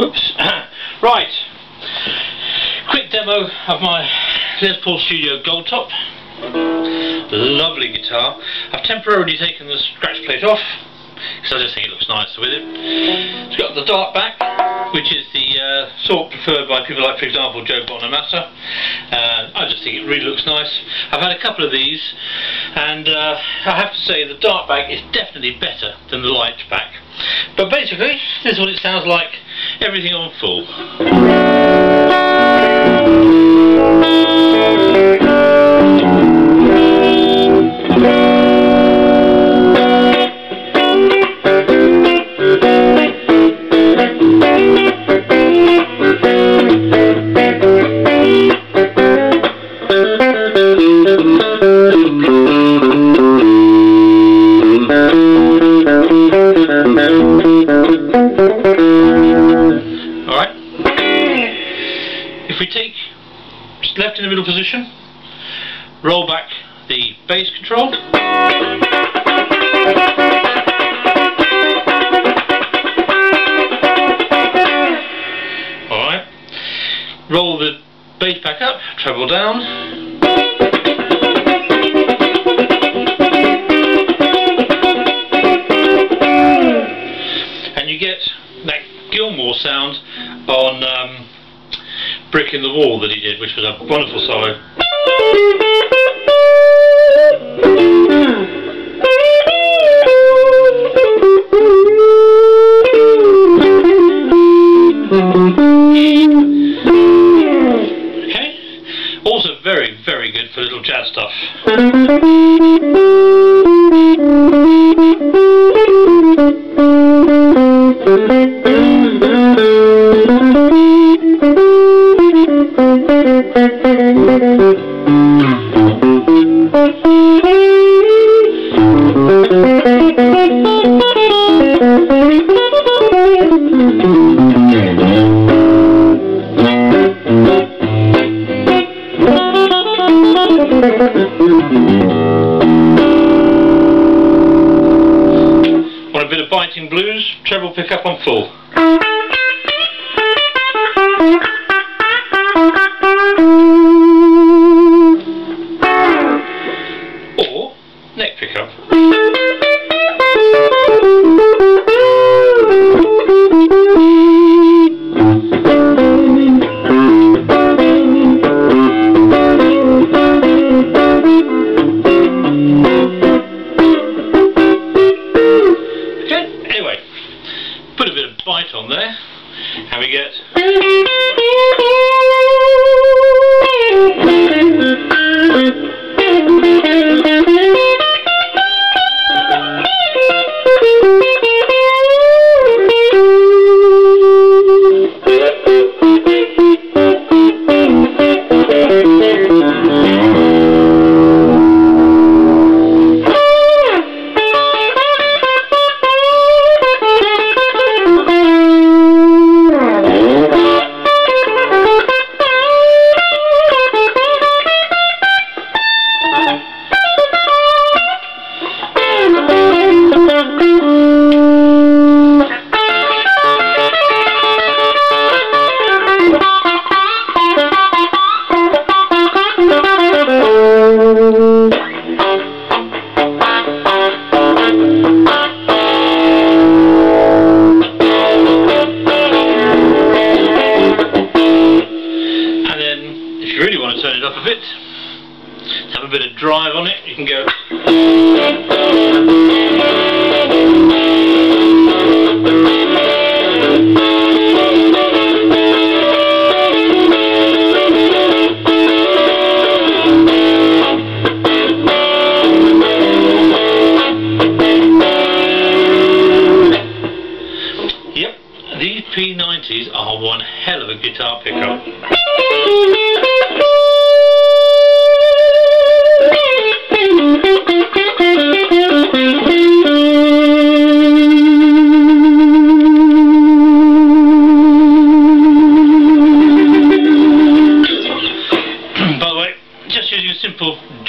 Oops. Right, quick demo of my Les Paul Studio Gold Top. Lovely guitar. I've temporarily taken the scratch plate off because I just think it looks nicer with it. It's got the dark back, which is the sort preferred by people like, for example, Joe Bonamassa. I just think it really looks nice. I've had a couple of these, and I have to say the dark back is definitely better than the light back. But basically, this is what it sounds like. Everything on full. Left in the middle position, roll back the bass control, alright, roll the bass back up, treble down, and you get that Gilmour sound on Brick in the Wall that he did, which was a wonderful solo. Okay, also very, very good for little jazz stuff. Want a bit of biting blues? Treble pick up on full. On there, and we get have a bit of drive on it, you can go. Yep, these P90s are one hell of a guitar pickup.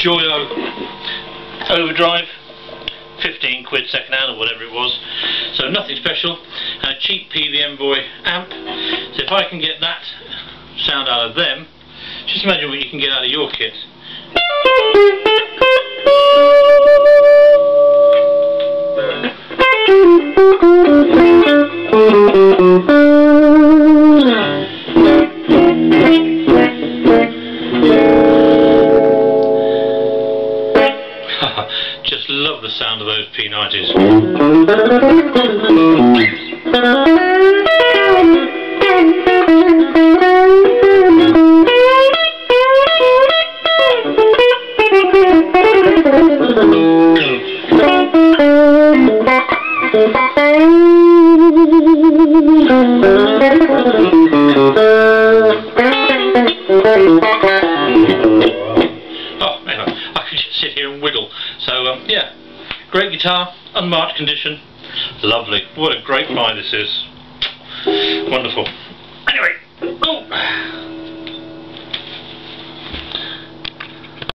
Joyo overdrive, 15 quid second hand or whatever it was, so nothing special. cheap PVM Boy amp, so if I can get that sound out of them, just imagine what you can get out of your kit. Just love the sound of those P90s. Yeah, great guitar, unmarked condition, lovely. What a great buy this is. Wonderful. Anyway.